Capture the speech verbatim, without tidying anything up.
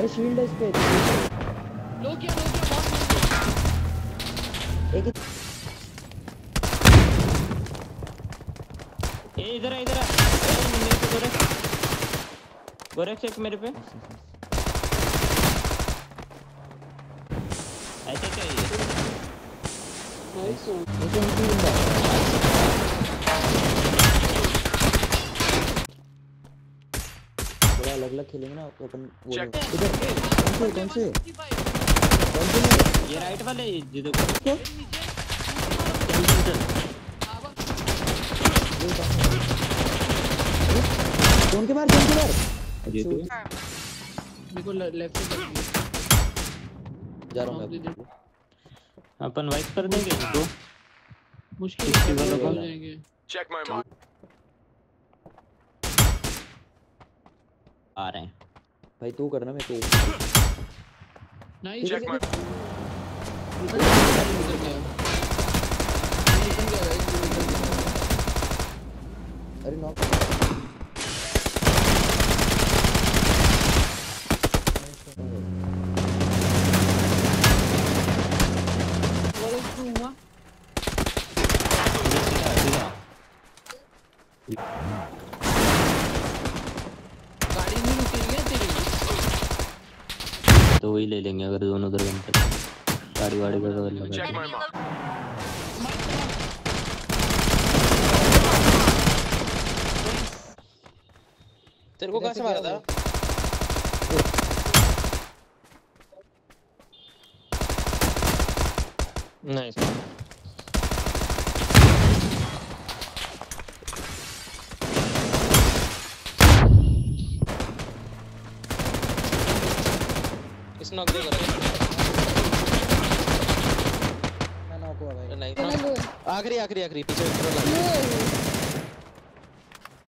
अरे शील्ड है इस पे लो किया लो किया बहुत एक ए इधर है इधर है मेरे पे गोरख गोरख चेक मेरे पे ऐसे क्या है भाई सो ये नहीं मिलता थोड़ा अलग-अलग खेलेंगे ना अपन वो इधर कौन से कौन से कौन से ये राइट वाले जिधर को कौन के बाहर कौन के बाहर ये तो देखो लेफ्ट से जा रहा हूं मैं अपन वाइप कर देंगे इनको मुश्किल से वाला हो जाएंगे चेक माय मार्क आ रहे हैं भाई तू करना मैं तो नहीं चेक माय अरे नॉक तो वही ले लेंगे अगर दोनों उधर घंटे गाड़ी वाड़ी का तो लगा चेक माय मार्क तेरे को कैसे मारा था नाइस नॉक दे कर मैं नॉक हुआ भाई नहीं आखिरी आखिरी आखिरी पीछे